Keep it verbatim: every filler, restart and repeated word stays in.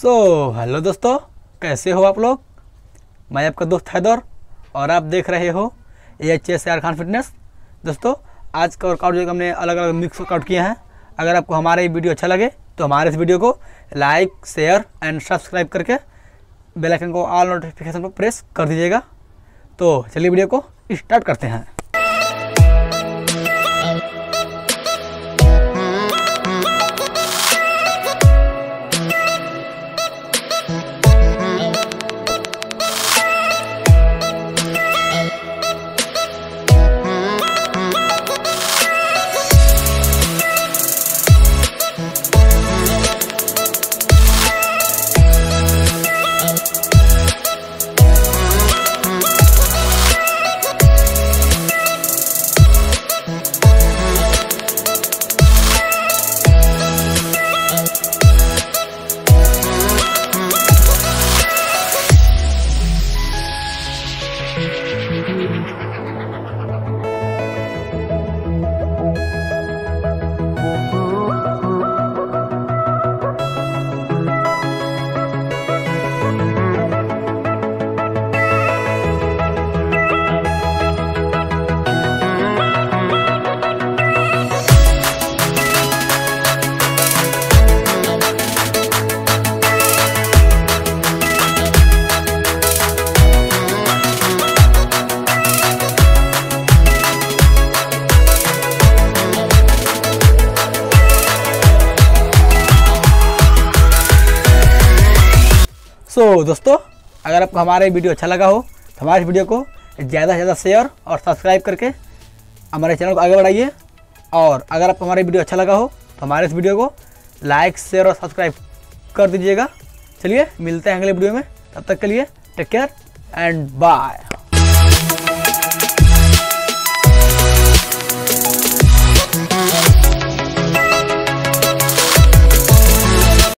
So hello दोस्तों, कैसे हो आप लोग। मैं आपका दोस्त हैदर और आप देख रहे हो H S R Khan fitness. दोस्तों आज का वर्कआउट जो हमने अलग अलग मिक्स वर्कआउट किए हैं, अगर आपको हमारे वीडियो अच्छा लगे तो हमारे इस वीडियो को लाइक शेयर एंड सब्सक्राइब करके बेल आइकन को ऑल नोटिफिकेशन पर प्रेस कर दीजिएगा। तो चलिए वीडियो को स्टार्ट करते हैं। सो so, दोस्तों अगर आपको हमारे वीडियो अच्छा लगा हो तो हमारे वीडियो को ज़्यादा से ज़्यादा शेयर और सब्सक्राइब करके हमारे चैनल को आगे बढ़ाइए। और अगर आपको हमारे वीडियो अच्छा लगा हो तो हमारे इस वीडियो को लाइक शेयर और सब्सक्राइब कर दीजिएगा। चलिए मिलते हैं अगले वीडियो में, तब तक के लिए टेक केयर एंड बाय।